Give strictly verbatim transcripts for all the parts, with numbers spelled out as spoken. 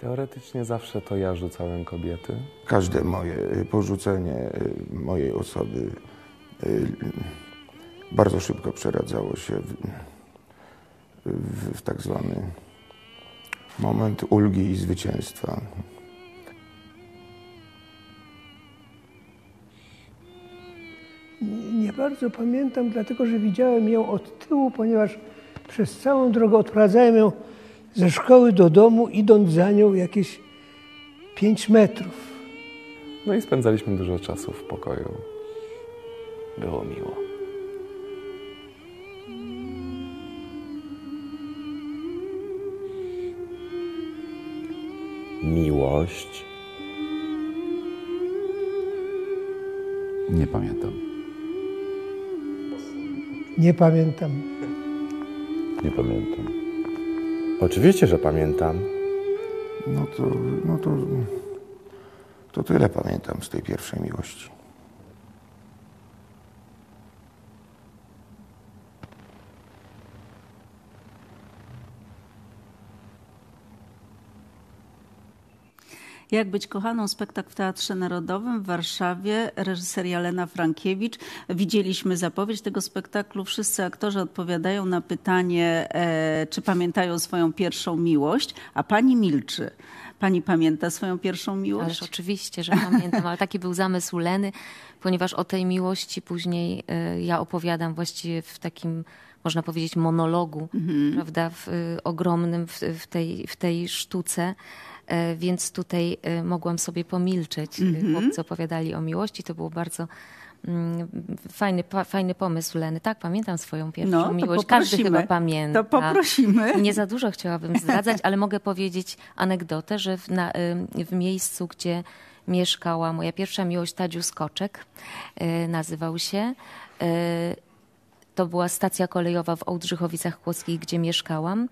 Teoretycznie zawsze to ja rzucałem kobiety. Każde moje porzucenie mojej osoby bardzo szybko przeradzało się w, w, w tak zwany moment ulgi i zwycięstwa. Nie bardzo pamiętam, dlatego że widziałem ją od tyłu, ponieważ przez całą drogę odprowadzałem ją ze szkoły do domu, idąc za nią jakieś pięć metrów. No i spędzaliśmy dużo czasu w pokoju. Było miło. Miłość? Nie pamiętam. Nie pamiętam. Nie pamiętam. Oczywiście, że pamiętam. No to, no to, to tyle pamiętam z tej pierwszej miłości. Jak być kochaną? Spektakl w Teatrze Narodowym w Warszawie, reżyseria Lena Frankiewicz. Widzieliśmy zapowiedź tego spektaklu. Wszyscy aktorzy odpowiadają na pytanie, e, czy pamiętają swoją pierwszą miłość, a pani milczy. Pani pamięta swoją pierwszą miłość? Ależ oczywiście, że pamiętam, ale taki był zamysł Leny, ponieważ o tej miłości później e, ja opowiadam właściwie w takim, można powiedzieć, monologu, mhm. prawda, w, y, ogromnym w, w, tej, w tej sztuce. Więc tutaj mogłam sobie pomilczeć. Mm-hmm. Chłopcy opowiadali o miłości. To było bardzo mm, fajny, pa, fajny pomysł Leny. Tak, pamiętam swoją pierwszą no, miłość. Każdy chyba pamięta. To poprosimy. Nie za dużo chciałabym zdradzać, ale mogę powiedzieć anegdotę, że w, na, w miejscu, gdzie mieszkała moja pierwsza miłość, Tadziu Skoczek y, nazywał się, y, to była stacja kolejowa w Ołdrzychowicach Kłoskich, gdzie mieszkałam.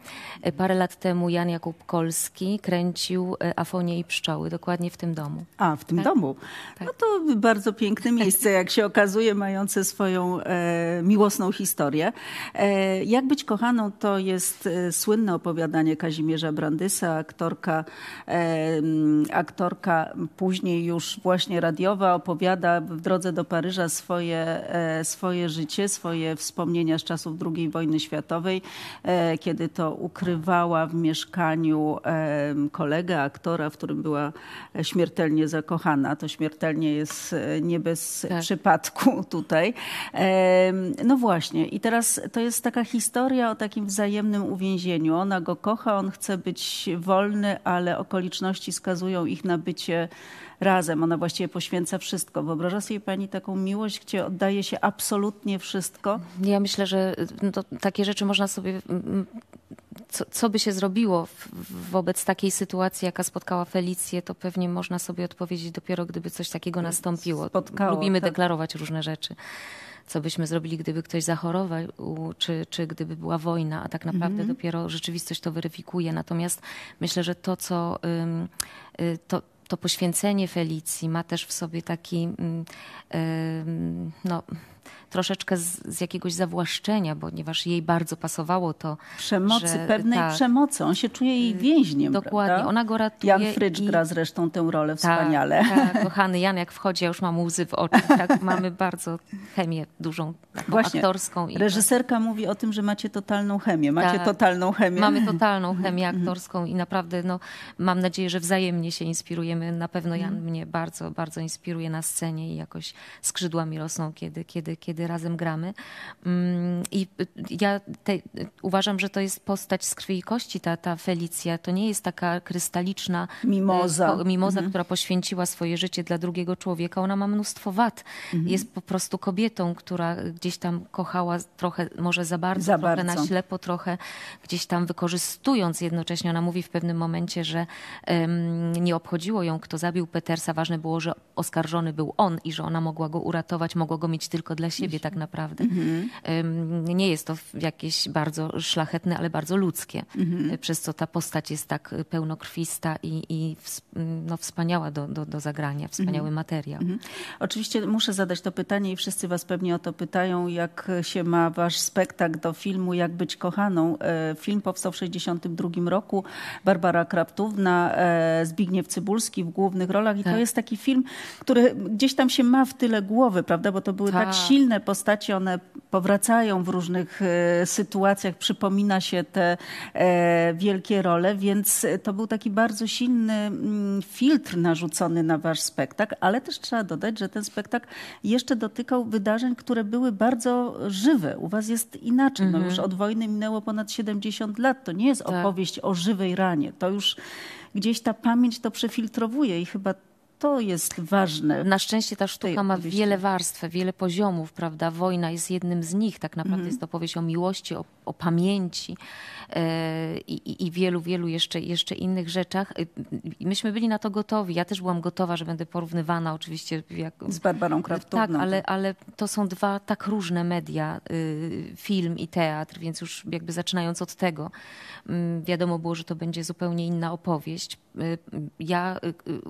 Parę lat temu Jan Jakub Kolski kręcił Afonię i Pszczoły, dokładnie w tym domu. A, w tym tak? domu. Tak. No to bardzo piękne miejsce, jak się okazuje, mające swoją e, miłosną historię. E, Jak być kochaną to jest słynne opowiadanie Kazimierza Brandysa, aktorka, e, aktorka później już właśnie radiowa, opowiada w drodze do Paryża swoje, e, swoje życie, swoje wspomnienia. Wspomnienia z czasów drugiej wojny światowej, kiedy to ukrywała w mieszkaniu kolegę, aktora, w którym była śmiertelnie zakochana. To śmiertelnie jest nie bez tak. przypadku tutaj. No właśnie. I teraz to jest taka historia o takim wzajemnym uwięzieniu. Ona go kocha, on chce być wolny, ale okoliczności skazują ich na bycie razem. Ona właściwie poświęca wszystko. Wyobraża sobie pani taką miłość, gdzie oddaje się absolutnie wszystko? Ja myślę, że to, takie rzeczy można sobie... Co, co by się zrobiło wobec takiej sytuacji, jaka spotkała Felicję, to pewnie można sobie odpowiedzieć dopiero, gdyby coś takiego nastąpiło. Spotkało, Lubimy tak. deklarować różne rzeczy. Co byśmy zrobili, gdyby ktoś zachorował, czy, czy gdyby była wojna, a tak naprawdę mhm. dopiero rzeczywistość to weryfikuje. Natomiast myślę, że to, co... Yy, to, To poświęcenie Felicji ma też w sobie taki yy, no, troszeczkę z, z jakiegoś zawłaszczenia, ponieważ jej bardzo pasowało to. Przemocy, że, pewnej ta, przemocy. On się czuje jej więźniem. Dokładnie. Prawda? Ona go ratuje. Jan Frycz i... gra zresztą tę rolę wspaniale. Tak, kochany Jan, jak wchodzi, ja już mam łzy w oczach. Tak, mamy bardzo chemię dużą, taką Właśnie. aktorską. I reżyserka tak. mówi o tym, że macie totalną chemię. Macie tak. totalną chemię. Mamy totalną chemię aktorską i naprawdę no, mam nadzieję, że wzajemnie się inspirujemy. Na pewno Jan hmm. mnie bardzo, bardzo inspiruje na scenie i jakoś skrzydła mi rosną, kiedy, kiedy kiedy razem gramy. I ja te, uważam, że to jest postać z krwi i kości, ta, ta Felicja. To nie jest taka krystaliczna mimoza, mimoza mhm. która poświęciła swoje życie dla drugiego człowieka. Ona ma mnóstwo wad. Mhm. Jest po prostu kobietą, która gdzieś tam kochała trochę, może za bardzo, za trochę bardzo. na ślepo, trochę gdzieś tam wykorzystując jednocześnie. Ona mówi w pewnym momencie, że um, nie obchodziło ją, kto zabił Petersa. Ważne było, że oskarżony był on i że ona mogła go uratować, mogła go mieć tylko dla dla siebie tak naprawdę. Mhm. Nie jest to jakieś bardzo szlachetne, ale bardzo ludzkie, mhm. przez co ta postać jest tak pełnokrwista i, i no, wspaniała do, do, do zagrania, wspaniały mhm. materiał. Mhm. Oczywiście muszę zadać to pytanie i wszyscy was pewnie o to pytają, jak się ma wasz spektakl do filmu Jak być kochaną. Film powstał w tysiąc dziewięćset sześćdziesiątym drugim roku. Barbara Krafftówna, Zbigniew Cybulski w głównych rolach i tak. to jest taki film, który gdzieś tam się ma w tyle głowy, prawda? Bo to były tak, tak silne postacie, one powracają w różnych sytuacjach, przypomina się te wielkie role, więc to był taki bardzo silny filtr narzucony na wasz spektakl, ale też trzeba dodać, że ten spektakl jeszcze dotykał wydarzeń, które były bardzo żywe. U was jest inaczej, mhm. no już od wojny minęło ponad siedemdziesiąt lat, to nie jest opowieść tak. o żywej ranie, to już gdzieś ta pamięć to przefiltrowuje i chyba to jest ważne. Na szczęście ta sztuka ma wiele warstw, wiele poziomów, prawda? Wojna jest jednym z nich. Tak naprawdę mhm. jest to opowieść o miłości, o, o pamięci yy, i, i wielu, wielu jeszcze, jeszcze innych rzeczach. Myśmy byli na to gotowi. Ja też byłam gotowa, że będę porównywana oczywiście. Jak, z Barbarą Krafftówną. Tak, ale, ale to są dwa tak różne media, yy, film i teatr, więc już jakby zaczynając od tego yy, wiadomo było, że to będzie zupełnie inna opowieść. Yy, ja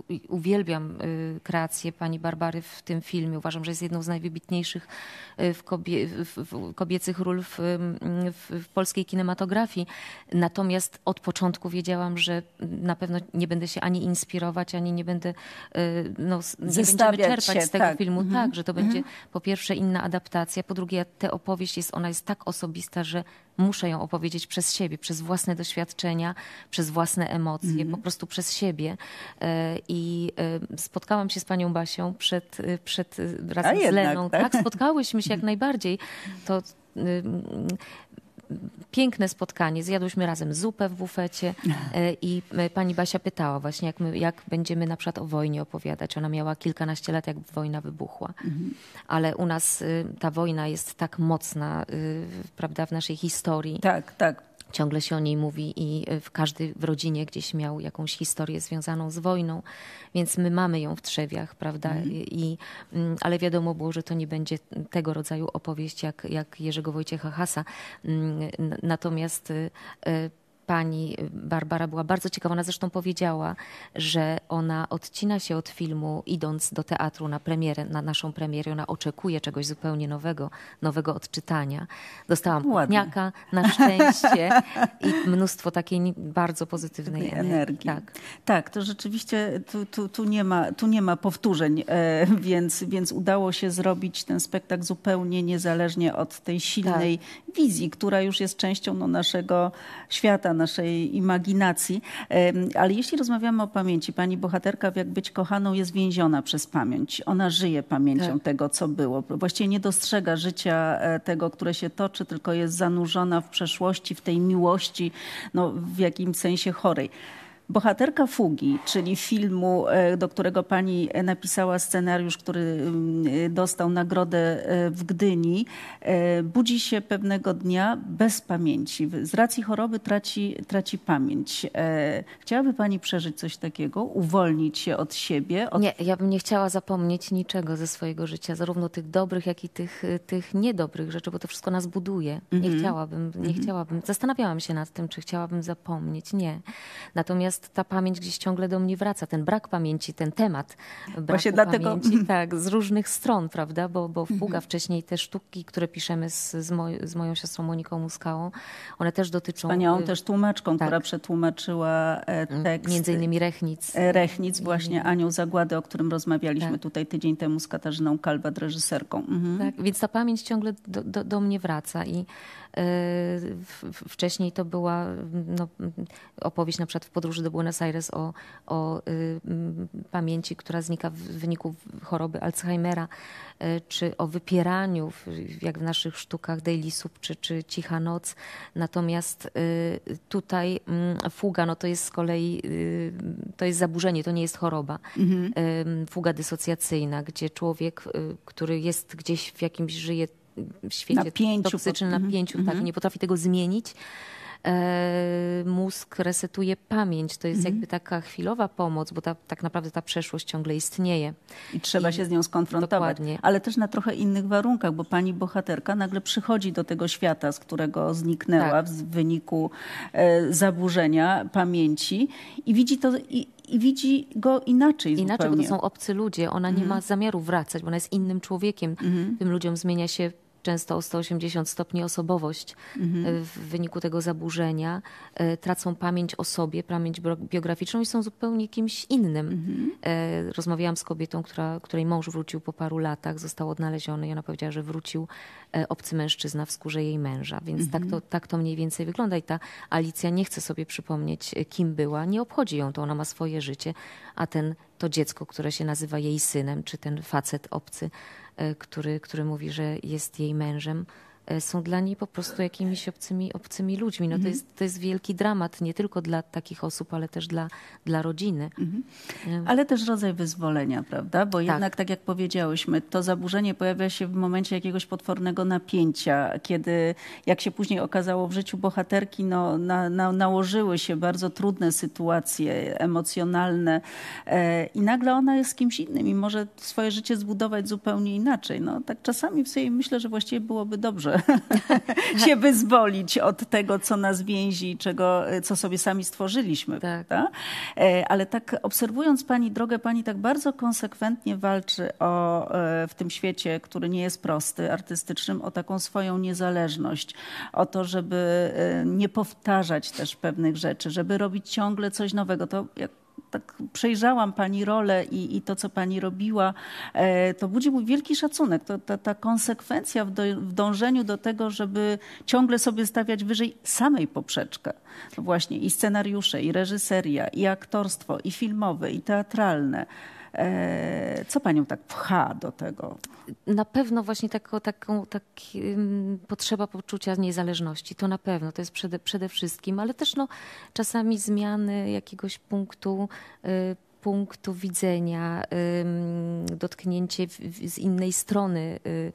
yy, uwielbiam kreację pani Barbary w tym filmie. Uważam, że jest jedną z najwybitniejszych w kobie, w kobiecych ról w, w, w polskiej kinematografii. Natomiast od początku wiedziałam, że na pewno nie będę się ani inspirować, ani nie będę no, nie będziemy czerpać się z tego tak. filmu. Mhm. Tak, że to mhm. będzie po pierwsze inna adaptacja, po drugie ta opowieść jest, ona jest tak osobista, że muszę ją opowiedzieć przez siebie, przez własne doświadczenia, przez własne emocje, mhm. po prostu przez siebie. I spotkałam się z panią Basią przed, przed razem A z Leną. Jednak, tak? tak, spotkałyśmy się jak najbardziej. To piękne spotkanie. Zjadłyśmy razem zupę w bufecie i pani Basia pytała właśnie, jak, my, jak będziemy na przykład o wojnie opowiadać. Ona miała kilkanaście lat, jak wojna wybuchła. Mhm. Ale u nas ta wojna jest tak mocna, prawda, w naszej historii. Tak, tak. Ciągle się o niej mówi i w każdy w rodzinie gdzieś miał jakąś historię związaną z wojną, więc my mamy ją w trzewiach, prawda? Mm. I, ale wiadomo było, że to nie będzie tego rodzaju opowieść jak, jak Jerzego Wojciecha Hasa. Natomiast pani Barbara była bardzo ciekawa. Ona zresztą powiedziała, że ona odcina się od filmu, idąc do teatru na premierę, na naszą premierę. Ona oczekuje czegoś zupełnie nowego, nowego odczytania. Dostałam kopniaka na szczęście i mnóstwo takiej bardzo pozytywnej energii. Tak, tak, to rzeczywiście tu, tu, tu, nie ma, tu nie ma powtórzeń, więc, więc udało się zrobić ten spektakl zupełnie niezależnie od tej silnej tak. wizji, która już jest częścią no, naszego świata, naszej imaginacji. Ale jeśli rozmawiamy o pamięci, pani bohaterka w Jak być kochaną jest więziona przez pamięć. Ona żyje pamięcią tak. tego, co było. Właściwie nie dostrzega życia tego, które się toczy, tylko jest zanurzona w przeszłości, w tej miłości, no, w jakimś sensie chorej. Bohaterka Fugi, czyli filmu, do którego pani napisała scenariusz, który dostał nagrodę w Gdyni, budzi się pewnego dnia bez pamięci. Z racji choroby traci, traci pamięć. Chciałaby pani przeżyć coś takiego? Uwolnić się od siebie? Od... Nie, ja bym nie chciała zapomnieć niczego ze swojego życia, zarówno tych dobrych, jak i tych, tych niedobrych rzeczy, bo to wszystko nas buduje. Nie mhm. chciałabym, nie mhm. chciałabym. Zastanawiałam się nad tym, czy chciałabym zapomnieć. Nie. Natomiast ta pamięć gdzieś ciągle do mnie wraca, ten brak pamięci, ten temat braku dlatego... pamięci, tak, z różnych stron, prawda, bo, bo Fuga, wcześniej te sztuki, które piszemy z, z, moj, z moją siostrą Moniką Muskałą, one też dotyczą... Panią też tłumaczką, tak. która przetłumaczyła tekst... Między innymi Rechnic. Rechnic, właśnie Anią Zagładę, o którym rozmawialiśmy tak. tutaj tydzień temu z Katarzyną Kalbad, reżyserką. Mhm. Tak, więc ta pamięć ciągle do, do, do mnie wraca i yy, wcześniej to była no, opowieść na przykład w podróży do Buenos Aires o, o y, pamięci, która znika w wyniku choroby Alzheimera, y, czy o wypieraniu, w, jak w naszych sztukach Daily Sub, czy, czy Cicha Noc. Natomiast y, tutaj y, fuga, no to jest z kolei, y, to jest zaburzenie, to nie jest choroba. Mhm. Y, fuga dysocjacyjna, gdzie człowiek, y, który jest gdzieś w jakimś, żyje w świecie toksycznym, napięciu, tak, mhm. nie potrafi tego zmienić. e, mózg resetuje pamięć. To jest mhm. jakby taka chwilowa pomoc, bo ta, tak naprawdę ta przeszłość ciągle istnieje. I trzeba I, się z nią skonfrontować. Dokładnie. Ale też na trochę innych warunkach, bo pani bohaterka nagle przychodzi do tego świata, z którego zniknęła tak. w wyniku e, zaburzenia pamięci i widzi to... I, I widzi go inaczej Inaczej, zupełnie. Bo to są obcy ludzie. Ona nie mm. ma zamiaru wracać, bo ona jest innym człowiekiem. Mm. Tym ludziom zmienia się często o sto osiemdziesiąt stopni osobowość mm. w wyniku tego zaburzenia. Tracą pamięć o sobie, pamięć biograficzną i są zupełnie kimś innym. Mm. Rozmawiałam z kobietą, która, której mąż wrócił po paru latach, został odnaleziony i ona powiedziała, że wrócił obcy mężczyzna w skórze jej męża. Więc mm. tak, to, tak to mniej więcej wygląda. I ta Alicja nie chce sobie przypomnieć, kim była. Nie obchodzi ją to, ona ma swoje życie. A ten, to dziecko, które się nazywa jej synem, czy ten facet obcy, Który, który mówi, że jest jej mężem, są dla niej po prostu jakimiś obcymi, obcymi ludźmi. No to, jest, to jest wielki dramat, nie tylko dla takich osób, ale też dla, dla rodziny. Mhm. Ale też rodzaj wyzwolenia, prawda? Bo tak. jednak, tak jak powiedziałyśmy, to zaburzenie pojawia się w momencie jakiegoś potwornego napięcia, kiedy, jak się później okazało w życiu bohaterki, no, na, na, nałożyły się bardzo trudne sytuacje emocjonalne e, i nagle ona jest kimś innym i może swoje życie zbudować zupełnie inaczej. No, tak czasami w sobie myślę, że właściwie byłoby dobrze się wyzwolić od tego, co nas więzi i czego, co sobie sami stworzyliśmy. Tak. Ale tak obserwując pani drogę, pani tak bardzo konsekwentnie walczy o, w tym świecie, który nie jest prosty, artystycznym, o taką swoją niezależność, o to, żeby nie powtarzać też pewnych rzeczy, żeby robić ciągle coś nowego. To jak tak przejrzałam pani rolę i, i to, co pani robiła, e, to budzi mój wielki szacunek. To, ta, ta konsekwencja w, do, w dążeniu do tego, żeby ciągle sobie stawiać wyżej samej poprzeczkę. No właśnie i scenariusze, i reżyseria, i aktorstwo, i filmowe, i teatralne. E, co panią tak pcha do tego? Na pewno właśnie taką, taką, taki, um, potrzeba poczucia niezależności. To na pewno, to jest przede, przede wszystkim, ale też no, czasami zmiany jakiegoś punktu, y, punktu widzenia, y, dotknięcie w, w, z innej strony, y,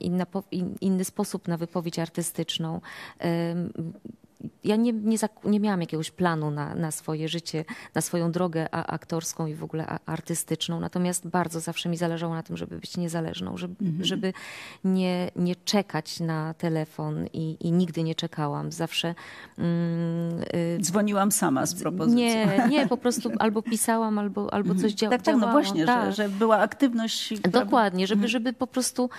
inna, in, inny sposób na wypowiedź artystyczną. Y, Ja nie, nie, nie miałam jakiegoś planu na, na swoje życie, na swoją drogę aktorską i w ogóle artystyczną, natomiast bardzo zawsze mi zależało na tym, żeby być niezależną, żeby, mm-hmm. żeby nie, nie czekać na telefon i, i nigdy nie czekałam. Zawsze... Mm, y, Dzwoniłam sama z propozycją. Nie, nie, po prostu albo pisałam, albo, albo coś dzia- tak, tak, działało. Tak, no właśnie, tak. Że, że była aktywność... Dokładnie, żeby, żeby po prostu...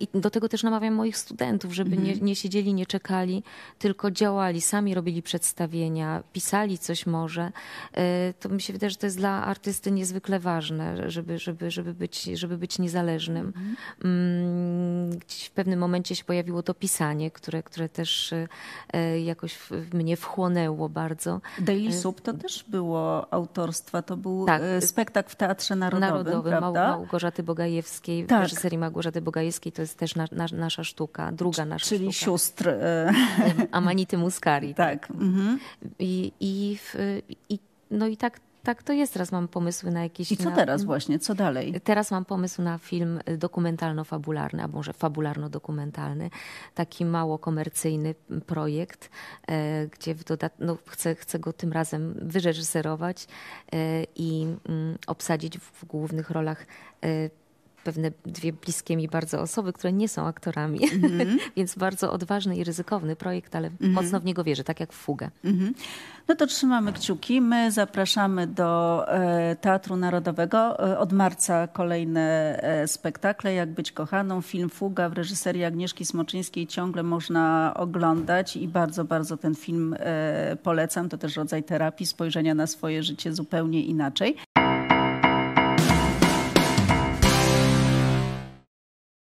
I y, do tego też namawiam moich studentów, żeby mm-hmm. nie, nie siedzieli, nie czekali, tylko działali. Sami robili przedstawienia, pisali coś może, to mi się wydaje, że to jest dla artysty niezwykle ważne, żeby, żeby, żeby, być, żeby być niezależnym. Gdzieś w pewnym momencie się pojawiło to pisanie, które, które też jakoś mnie wchłonęło bardzo. Daily Sub to też było autorstwa, to był tak, spektakl w Teatrze Narodowym, Narodowym prawda? Małgorzaty Bogajewskiej, tak. w reżyserii Małgorzaty Bogajewskiej, to jest też na, na, nasza sztuka, druga nasza Czyli sztuka. Czyli sióstr. Amanity Muska. Kari, tak. tak. Mhm. I, i, w, i, no i tak, tak to jest. Teraz mam pomysły na jakieś... I co na, teraz właśnie? Co dalej? Teraz mam pomysł na film dokumentalno-fabularny, a może fabularno-dokumentalny. Taki mało komercyjny projekt, e, gdzie w dodat- no, chcę, chcę go tym razem wyreżyserować e, i m, obsadzić w, w głównych rolach e, pewne dwie bliskie mi bardzo osoby, które nie są aktorami, mm-hmm. więc bardzo odważny i ryzykowny projekt, ale mm-hmm. mocno w niego wierzę, tak jak w Fugę. Mm-hmm. No to trzymamy kciuki. My zapraszamy do e, Teatru Narodowego. Od marca kolejne e, spektakle, Jak być kochaną, film Fuga w reżyserii Agnieszki Smoczyńskiej ciągle można oglądać i bardzo, bardzo ten film e, polecam. To też rodzaj terapii, spojrzenia na swoje życie zupełnie inaczej.